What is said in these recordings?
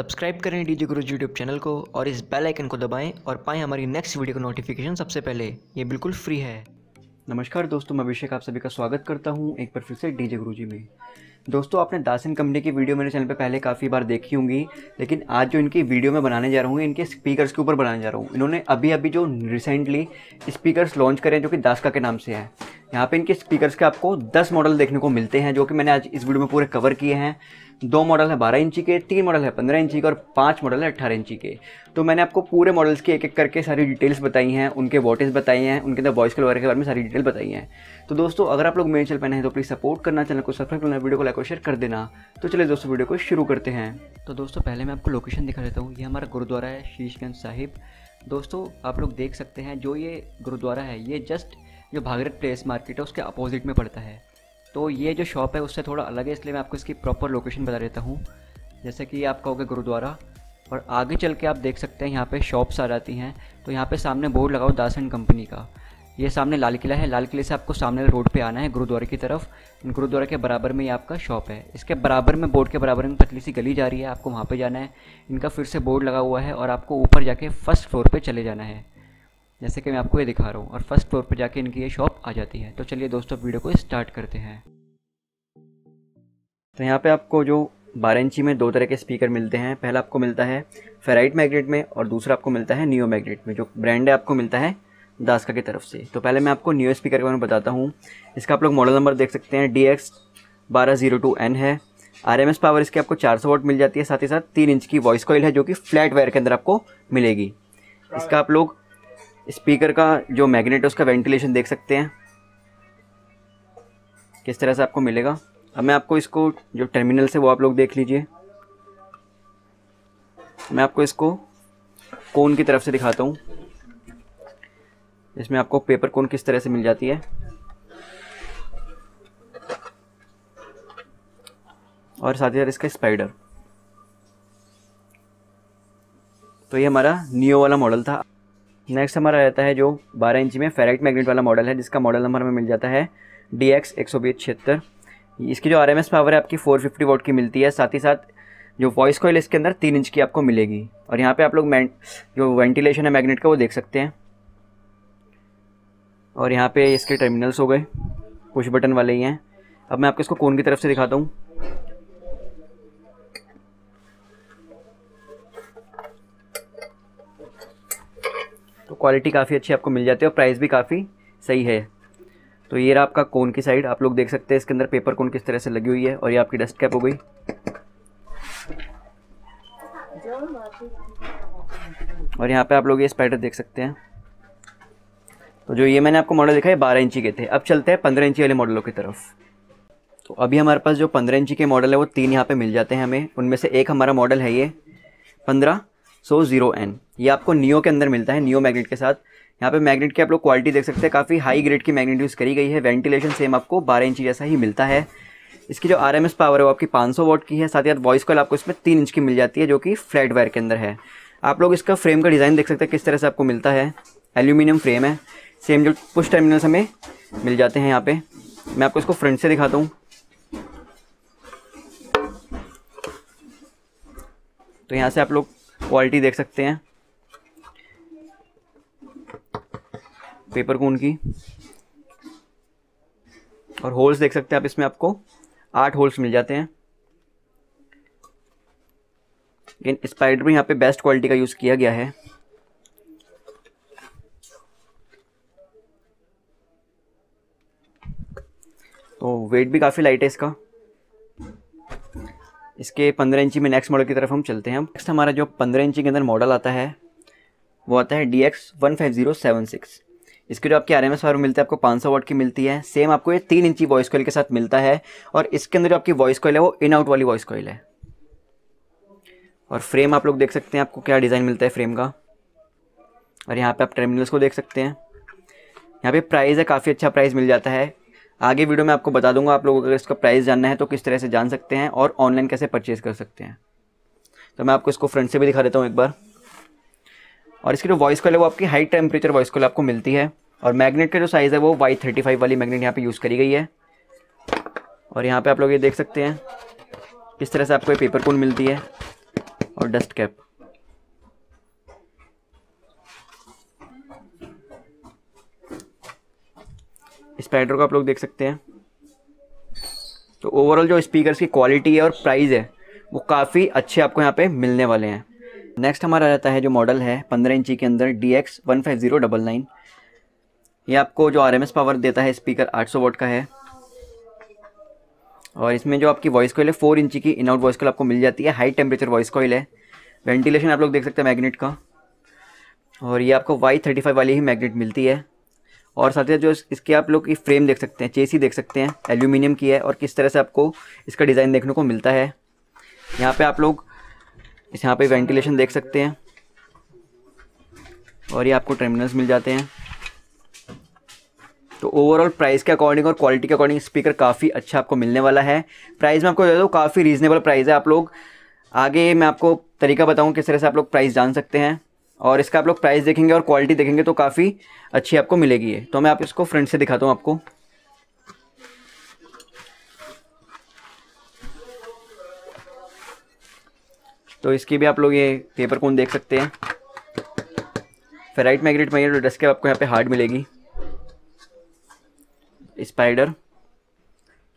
Subscribe करें DJ गुरुजी YouTube channel को और इस बेल आइकन को दबाएं और पाएं हमारी नेक्स्ट वीडियो का नोटिफिकेशन सबसे पहले। ये बिल्कुल फ्री है। नमस्कार दोस्तों, मैं अभिषेक आप सभी का स्वागत करता हूं एक बार फिर से डीजे गुरुजी में। दोस्तों, आपने दास एंड कंपनी की वीडियो मेरे चैनल पे पहले काफ़ी बार देखी होंगी, लेकिन आज जो इनकी वीडियो में बनाने जा रहा हूँ इनके स्पीकर्स के ऊपर बनाने जा रहा हूँ। इन्होंने अभी जो रिसेंटली स्पीकर्स लॉन्च करें जो कि दासका के नाम से है। यहाँ पे इनके स्पीकर्स के आपको 10 मॉडल देखने को मिलते हैं जो कि मैंने आज इस वीडियो में पूरे कवर किए हैं। 2 मॉडल है 12 इंची के, 3 मॉडल है 15 इंची के और 5 मॉडल है 18 इंची के। तो मैंने आपको पूरे मॉडल्स की एक एक करके सारी डिटेल्स बताई हैं, उनके वोटेज बताई हैं, उनके अंदर वॉइस कलर के बारे में सारी डिटेल बताई हैं। तो दोस्तों, अगर आप लोग मेरे चैनल पर नए हैं तो प्लीज़ सपोर्ट करना, चैनल को सब्सक्राइब करना, वीडियो को लाइक और शेयर कर देना। तो चलिए दोस्तों, वीडियो को शुरू करते हैं। तो दोस्तों, पहले मैं आपको लोकेशन दिखा देता हूँ। ये हमारा गुरुद्वारा है शीशगंज साहिब। दोस्तों, आप लोग देख सकते हैं जो ये गुरुद्वारा है ये जस्ट जो भागरथ प्लेस मार्केट है उसके अपोजिट में पड़ता है। तो ये जो शॉप है उससे थोड़ा अलग है, इसलिए मैं आपको इसकी प्रॉपर लोकेशन बता देता हूँ। जैसे कि आपका हो गया गुरुद्वारा और आगे चल के आप देख सकते हैं यहाँ पे शॉप्स आ जाती हैं। तो यहाँ पे सामने बोर्ड लगाओ दास एंड कंपनी का। ये सामने लाल किला है, लाल किले से आपको सामने रोड पर आना है गुरुद्वारे की तरफ। गुरुद्वारे के बराबर में ये आपका शॉप है। इसके बराबर में बोर्ड के बराबर में पतली सी गली जा रही है, आपको वहाँ पर जाना है। इनका फिर से बोर्ड लगा हुआ है और आपको ऊपर जाके फर्स्ट फ्लोर पर चले जाना है, जैसे कि मैं आपको ये दिखा रहा हूँ। और फर्स्ट फ्लोर पर जाके इनकी ये शॉप आ जाती है। तो चलिए दोस्तों, वीडियो को स्टार्ट करते हैं। तो यहाँ पे आपको जो 12 इंची में 2 तरह के स्पीकर मिलते हैं। पहला आपको मिलता है फेराइट मैग्नेट में और दूसरा आपको मिलता है नियो मैग्नेट में, जो ब्रांड है आपको मिलता है दासका की तरफ से। तो पहले मैं आपको नियो स्पीकर के बारे में बताता हूँ। इसका आप लोग मॉडल नंबर देख सकते हैं, DX 1202N है। RMS पावर इसकी आपको 400 वाट मिल जाती है। साथ ही साथ 3 इंच की वॉइस कॉइल है जो कि फ्लैट वायर के अंदर आपको मिलेगी। इसका आप लोग स्पीकर का जो मैग्नेट है उसका वेंटिलेशन देख सकते हैं किस तरह से आपको मिलेगा। अब मैं आपको इसको जो टर्मिनल से वो आप लोग देख लीजिए। मैं आपको इसको कोन की तरफ से दिखाता हूँ। इसमें आपको पेपर कोन किस तरह से मिल जाती है और साथ ही साथ इसका स्पाइडर। तो ये हमारा नियो वाला मॉडल था। नेक्स्ट हमारा रहता है जो 12 इंची में फेराइट मैग्नेट वाला मॉडल है, जिसका मॉडल नंबर हमें मिल जाता है DX 15076। इसकी जो RMS पावर है आपकी 450 वाट की मिलती है। साथ ही साथ जो वॉइस कॉइल इसके अंदर 3 इंच की आपको मिलेगी। और यहाँ पे आप लोग जो वेंटिलेशन है मैग्नेट का वो देख सकते हैं। और यहाँ पे इसके टर्मिनल्स हो गए, पुश बटन वाले ही हैं। अब मैं आपको इसको कोन की तरफ से दिखाता हूँ। तो क्वालिटी काफ़ी अच्छी आपको मिल जाती है और प्राइस भी काफ़ी सही है। तो ये रहा आपका कोन की साइड, आप लोग देख सकते हैं इसके अंदर पेपर कोन किस तरह से लगी हुई है। और ये आपकी डस्ट कैप हो गई। और यहाँ पे आप लोग ये स्पाइडर देख सकते हैं। तो जो ये मैंने आपको मॉडल दिखाया 12 इंची के थे। अब चलते हैं 15 इंची वाले मॉडलों की तरफ। तो अभी हमारे पास जो 15 इंची के मॉडल है वो 3 यहाँ पर मिल जाते हैं हमें। उनमें से एक हमारा मॉडल है ये 1500N। ये आपको नियो के अंदर मिलता है, नियो मैग्नेट के साथ। यहाँ पे मैग्नेट की आप लोग क्वालिटी देख सकते हैं, काफ़ी हाई ग्रेड की मैग्नेट यूज़ करी गई है। वेंटिलेशन सेम आपको 12 इंची जैसा ही मिलता है। इसकी जो RMS पावर है वो आपकी 500 वाट की है। साथ ही साथ वॉइस कॉल आपको इसमें 3 इंच की मिल जाती है जो कि फ्लैट वायर के अंदर है। आप लोग इसका फ्रेम का डिज़ाइन देख सकते हैं किस तरह से आपको मिलता है, एल्यूमिनियम फ्रेम है। सेम जो पुश टर्मिनल्स हमें मिल जाते हैं यहाँ पर। मैं आपको इसको फ्रंट से दिखाता हूँ। तो यहाँ से आप लोग क्वालिटी देख सकते हैं पेपर कोन की। और होल्स देख सकते हैं आप, इसमें आपको 8 होल्स मिल जाते हैं। लेकिन स्पाइडर भी यहाँ पे बेस्ट क्वालिटी का यूज़ किया गया है। तो वेट भी काफ़ी लाइट है इसका। इसके 15 इंची में नेक्स्ट मॉडल की तरफ हम चलते हैं। हम नेक्स्ट हमारा जो 15 इंची के अंदर मॉडल आता है वो आता है DX 15076। इसके जो आपके RMS पावर मिलता है आपको 500 वाट की मिलती है। सेम आपको ये 3 इंची वॉइस कॉइल के साथ मिलता है। और इसके अंदर जो आपकी वॉइस कॉइल है वो इन आउट वाली वॉइस कॉइल है। और फ्रेम आप लोग देख सकते हैं आपको क्या डिज़ाइन मिलता है फ्रेम का। और यहाँ पर आप टर्मिनल्स को देख सकते हैं। यहाँ पर प्राइस है, काफ़ी अच्छा प्राइस मिल जाता है। आगे वीडियो में आपको बता दूंगा, आप लोगों को अगर इसका प्राइस जानना है तो किस तरह से जान सकते हैं और ऑनलाइन कैसे परचेज़ कर सकते हैं। तो मैं आपको इसको फ्रंट से भी दिखा देता हूं एक बार। और इसकी जो वॉइस कॉल है वो आपकी हाई टेम्परेचर वॉइस कॉल आपको मिलती है। और मैग्नेट का जो साइज़ है वो Y35 वाली मैग्नेट यहाँ पर यूज़ करी गई है। और यहाँ पर आप लोग ये देख सकते हैं किस तरह से आपको ये पेपर कोन मिलती है। और डस्ट कैप। स्पाइडर को आप लोग देख सकते हैं। तो ओवरऑल जो स्पीकर्स की क्वालिटी है और प्राइस है वो काफ़ी अच्छे आपको यहाँ पे मिलने वाले हैं। नेक्स्ट हमारा रहता है जो मॉडल है 15 इंची के अंदर DX 15099। ये आपको जो RMS पावर देता है स्पीकर 800 वाट का है और इसमें जो आपकी वॉइस कॉइल है 4 इंची की इनआउट वॉइस कॉइल आपको मिल जाती है। हाई टेम्परेचर वॉइस कॉइल है। वेंटिलेशन आप लोग देख सकते हैं मैग्नेट का, और ये आपको Y35 वाली ही मैग्नेट मिलती है। और साथ ही जो इसके आप लोग की फ्रेम देख सकते हैं, चेसी देख सकते हैं, एल्यूमिनियम की है और किस तरह से आपको इसका डिज़ाइन देखने को मिलता है। यहाँ पे आप लोग यहाँ पे वेंटिलेशन देख सकते हैं और ये आपको टर्मिनल्स मिल जाते हैं। तो ओवरऑल प्राइस के अकॉर्डिंग और क्वालिटी के अकॉर्डिंग स्पीकर काफ़ी अच्छा आपको मिलने वाला है। प्राइस में आपको दे दो, काफ़ी रीजनेबल प्राइस है। आप लोग आगे मैं आपको तरीका बताऊँ किस तरह से आप लोग प्राइस जान सकते हैं, और इसका आप लोग प्राइस देखेंगे और क्वालिटी देखेंगे तो काफ़ी अच्छी आपको मिलेगी है। तो मैं आप इसको फ्रंट से दिखाता हूँ आपको। तो इसकी भी आप लोग ये पेपर कोन देख सकते हैं। फेराइट मैग्नेट में ये डस्ट कैप आपको यहाँ पे हार्ड मिलेगी। स्पाइडर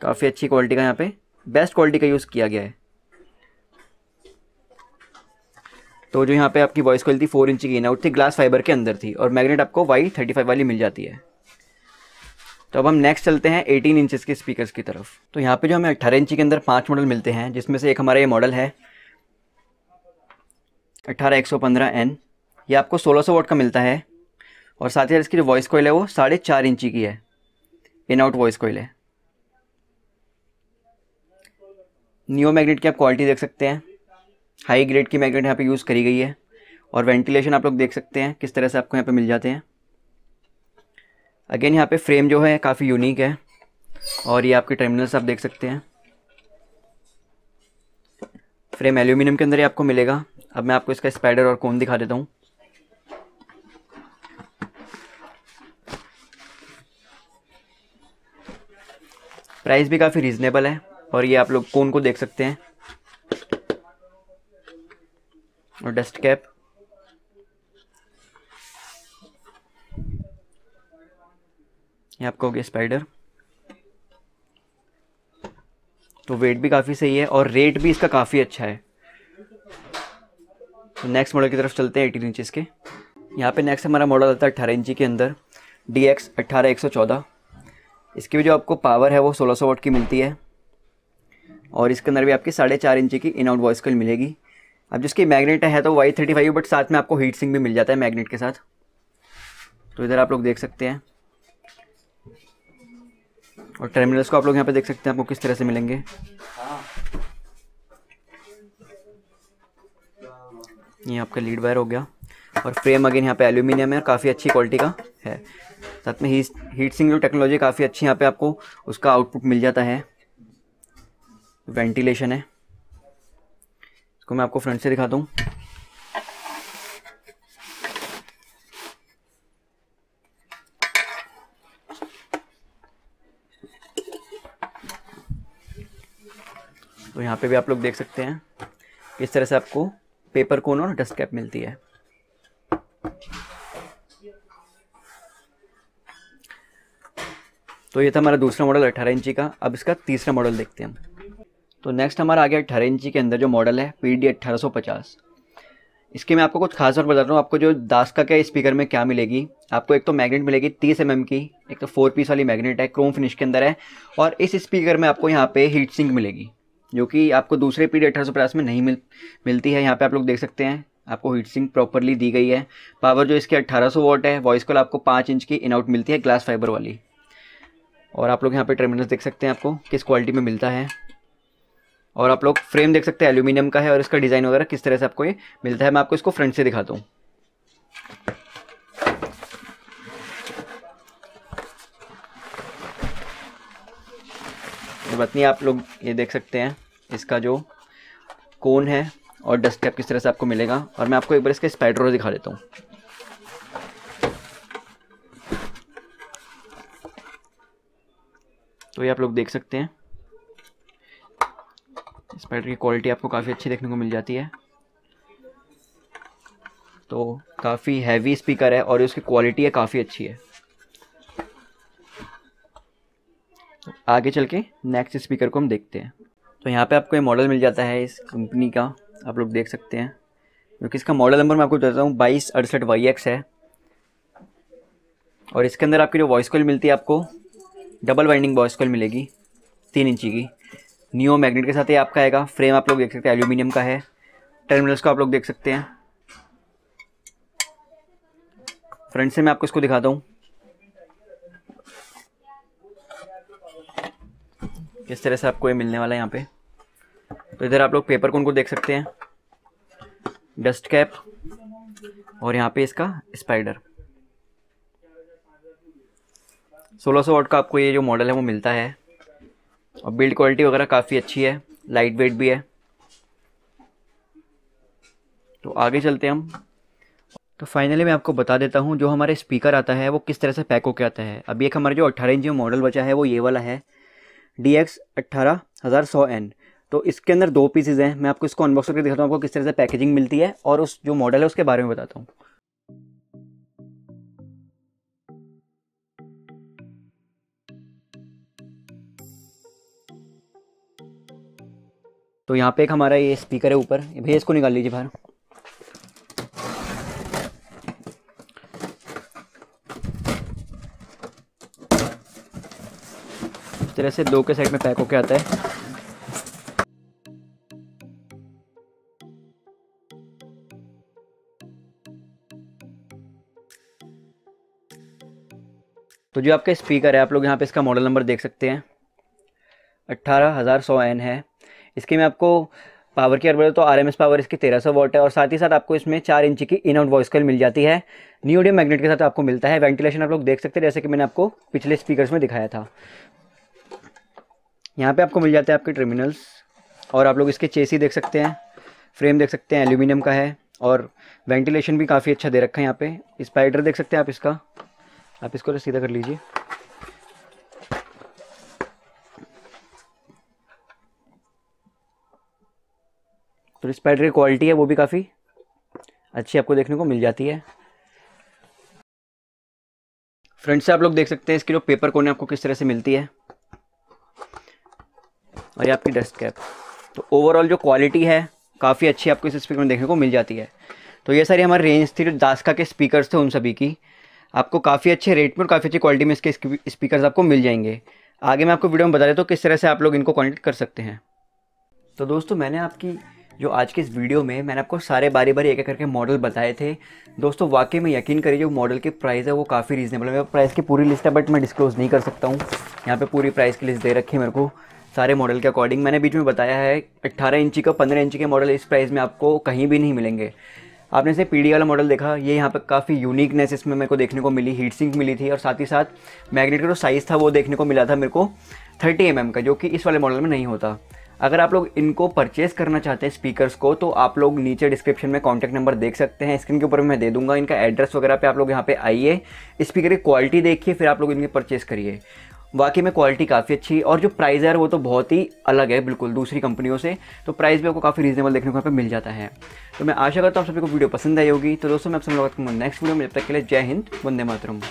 काफ़ी अच्छी क्वालिटी का, यहाँ पे बेस्ट क्वालिटी का यूज़ किया गया है। तो जो यहाँ पे आपकी वॉइस कॉइल थी 4 इंची की इनआउट थी, ग्लास फाइबर के अंदर थी और मैग्नेट आपको Y35 वाली मिल जाती है। तो अब हम नेक्स्ट चलते हैं 18 इंचेस के स्पीकर्स की तरफ। तो यहाँ पे जो हमें 18 इंची के अंदर 5 मॉडल मिलते हैं, जिसमें से एक हमारा ये मॉडल है 18115N। ये आपको 1600 वाट का मिलता है और साथ ही इसकी जो वॉइस कॉइल है वो 4.5 इंची की है, इनआउट वॉइस कॉइल है। नियो मैग्नेट की आप क्वालिटी देख सकते हैं, हाई ग्रेड की मैग्नेट यहाँ पे यूज़ करी गई है। और वेंटिलेशन आप लोग देख सकते हैं किस तरह से आपको यहाँ पे मिल जाते हैं। अगेन यहाँ पे फ्रेम जो है काफ़ी यूनिक है और ये आपके टर्मिनल्स आप देख सकते हैं। फ्रेम एल्यूमिनियम के अंदर ही आपको मिलेगा। अब मैं आपको इसका स्पाइडर और कोन दिखा देता हूँ। प्राइस भी काफ़ी रीजनेबल है और ये आप लोग कोन को देख सकते हैं और डस्ट कैप। ये आपका हो गया स्पाइडर। तो वेट भी काफ़ी सही है और रेट भी इसका काफ़ी अच्छा है। तो नेक्स्ट मॉडल की तरफ चलते हैं 18 इंचेस के। यहाँ पे नेक्स्ट हमारा मॉडल आता है 18 इंची के अंदर DX 18114। इसकी भी जो आपको पावर है वो 1600 वाट की मिलती है और इसके अंदर भी आपकी 4.5 इंची की इन आउट वॉइस कॉइल मिलेगी। अब जिसकी मैग्नेट है तो Y35, बट साथ में आपको हीट सिंक भी मिल जाता है मैग्नेट के साथ। तो इधर आप लोग देख सकते हैं और टर्मिनल्स को आप लोग यहाँ पे देख सकते हैं आपको किस तरह से मिलेंगे। ये आपका लीड वायर हो गया और फ्रेम अगेन यहाँ पे एल्यूमिनियम है और काफ़ी अच्छी क्वालिटी का है। साथ में हीट सिंक जो टेक्नोलॉजी काफ़ी अच्छी यहाँ पे आपको उसका आउटपुट मिल जाता है। वेंटिलेशन है, इसको मैं आपको फ्रंट से दिखाता हूँ। तो यहाँ पे भी आप लोग देख सकते हैं इस तरह से आपको पेपर कोन और डस्ट कैप मिलती है। तो ये था हमारा दूसरा मॉडल 18 इंची का। अब इसका तीसरा मॉडल देखते हैं हम। तो नेक्स्ट हमारा आ गया 18 इंची के अंदर जो मॉडल है PD 1850। इसके मैं आपको कुछ खास बात बता रहा हूँ। आपको जो दासका के स्पीकर में क्या मिलेगी, आपको एक तो मैग्नेट मिलेगी 30 mm की, एक तो 4 पीस वाली मैग्नेट है, क्रोम फिनिश के अंदर है। और इस स्पीकर में आपको यहाँ पे हीट सिंक मिलेगी जो कि आपको दूसरे PD 1850 में नहीं मिलती है। यहाँ पे आप लोग देख सकते हैं आपको हीट सिंक प्रॉपरली दी गई है। पावर जो इसके 1800 वाट है। वॉइस कॉल आपको 5 इंच की इनआउट मिलती है, ग्लास फाइबर वाली। और आप लोग यहाँ पे टर्मिनल्स देख सकते हैं आपको किस क्वालिटी में मिलता है। और आप लोग फ्रेम देख सकते हैं एल्यूमिनियम का है और इसका डिज़ाइन वगैरह किस तरह से आपको ये मिलता है। मैं आपको इसको फ्रंट से दिखाता हूँ। बतनी आप लोग ये देख सकते हैं इसका जो कोन है और डस्ट कैप किस तरह से आपको मिलेगा। और मैं आपको एक बार इसका स्पाइडर दिखा देता हूँ। तो ये आप लोग देख सकते हैं स्पाइडर की क्वालिटी आपको काफ़ी अच्छी देखने को मिल जाती है। तो काफ़ी हैवी स्पीकर है और उसकी क्वालिटी है काफ़ी अच्छी है। आगे चल के नेक्स्ट स्पीकर को हम देखते हैं। तो यहाँ पे आपको ये मॉडल मिल जाता है इस कंपनी का, आप लोग देख सकते हैं, क्योंकि इसका मॉडल नंबर मैं आपको बताता हूँ 2268YX है। और इसके अंदर आपकी जो वॉइस कॉइल मिलती है आपको डबल वाइंडिंग वॉइस कॉइल मिलेगी 3 इंची की, नियो मैग्नेट के साथ ये आपका आएगा। फ्रेम आप लोग देख सकते हैं एल्यूमिनियम का है, टर्मिनल्स को आप लोग देख सकते हैं। फ्रंट से मैं आपको इसको दिखाता हूँ, इस तरह से आपको ये मिलने वाला है यहाँ पे। तो इधर आप लोग पेपर कोन को देख सकते हैं, डस्ट कैप और यहाँ पे इसका स्पाइडर। 1600 वाट का आपको ये जो मॉडल है वो मिलता है और बिल्ड क्वालिटी वगैरह काफ़ी अच्छी है, लाइट वेट भी है। तो आगे चलते हैं हम। तो फाइनली मैं आपको बता देता हूँ जो हमारे स्पीकर आता है वो किस तरह से पैक होके आता है। अभी एक हमारे जो 18 इंच मॉडल बचा है वो ये वाला है DX 15100N। तो इसके अंदर 2 पीसेज हैं, मैं आपको इसको अनबॉक्स करके दिखाता हूँ आपको किस तरह से पैकेजिंग मिलती है और उस जो मॉडल है उसके बारे में बताता हूँ। तो यहाँ पे एक हमारा ये स्पीकर है ऊपर, भैया इसको निकाल लीजिए बाहर। इस तरह से 2 के साइड में पैक होके आता है। तो जो आपका स्पीकर है आप लोग यहाँ पे इसका मॉडल नंबर देख सकते हैं, 18100N है। इसके में आपको पावर की अगर तो RMS पावर इसकी 1300 वाट है और साथ ही साथ आपको इसमें 4 इंच की इन आउट वॉइस कॉइल मिल जाती है, नियोडियम मैग्नेट के साथ आपको मिलता है। वेंटिलेशन आप लोग देख सकते हैं जैसे कि मैंने आपको पिछले स्पीकर्स में दिखाया था। यहाँ पे आपको मिल जाते हैं आपके टर्मिनल्स और आप लोग इसके चेसी देख सकते हैं, फ्रेम देख सकते हैं, एल्यूमिनियम का है और वेंटिलेशन भी काफ़ी अच्छा दे रखा है। यहाँ पे स्पाइडर देख सकते हैं आप इसका, आप इसको सीधा कर लीजिए। तो इस पैड की क्वालिटी है वो भी काफ़ी अच्छी आपको देखने को मिल जाती है। फ्रंट से आप लोग देख सकते हैं इसकी जो पेपर कोने आपको किस तरह से मिलती है और ये आपकी डस्ट कैप। तो ओवरऑल जो क्वालिटी है काफ़ी अच्छी आपको इस स्पीकर में देखने को मिल जाती है। तो ये सारी हमारी रेंज थी जो दास्का के स्पीकर्स थे उन सभी की। आपको काफ़ी अच्छे रेट में और काफ़ी अच्छी क्वालिटी में इसके स्पीकर्स आपको मिल जाएंगे। आगे मैं आपको वीडियो में बता देता हूँ किस तरह से आप लोग इनको कॉन्टेक्ट कर सकते हैं। तो दोस्तों मैंने आपकी जो आज के इस वीडियो में मैंने आपको सारे बारी बारी एक एक करके मॉडल बताए थे। दोस्तों वाकई में यकीन करिए जो मॉडल के प्राइस है वो काफ़ी रीजनेबल है। प्राइस की पूरी लिस्ट है बट मैं डिस्क्लोज़ नहीं कर सकता हूँ, यहाँ पे पूरी प्राइस की लिस्ट दे रखी है मेरे को सारे मॉडल के अकॉर्डिंग। मैंने बीच में बताया है 18 इंची का 15 इंची के मॉडल इस प्राइस में आपको कहीं भी नहीं मिलेंगे। आपने से पीडी वाला मॉडल देखा, ये यहाँ पर काफ़ी यूनिकनेस इसमें मेरे को देखने को मिली, हीट सिंक मिली थी और साथ ही साथ मैग्नेट का जो साइज़ था वो देखने को मिला था मेरे को 30 mm का, जो कि इस वाले मॉडल में नहीं होता। अगर आप लोग इनको परचेस करना चाहते हैं स्पीकर्स को तो आप लोग नीचे डिस्क्रिप्शन में कॉन्टैक्ट नंबर देख सकते हैं, स्क्रीन के ऊपर मैं दे दूंगा। इनका एड्रेस वगैरह पे आप लोग यहाँ पे आइए, स्पीकर की क्वालिटी देखिए, फिर आप लोग इनके परचेस करिए। वाकई में क्वालिटी काफ़ी अच्छी और जो प्राइस है वो तो बहुत ही अलग है बिल्कुल दूसरी कंपनियों से। तो प्राइस भी आपको काफ़ी रीजनेबल देखने को यहाँ पर मिल जाता है। तो मैं आशा करता हूँ आप सभी को वीडियो पसंद आई होगी। तो दोस्तों मैं आप सब लोगों को नेक्स्ट वीडियो में, जब तक के लिए जय हिंद, वंदे मातरम।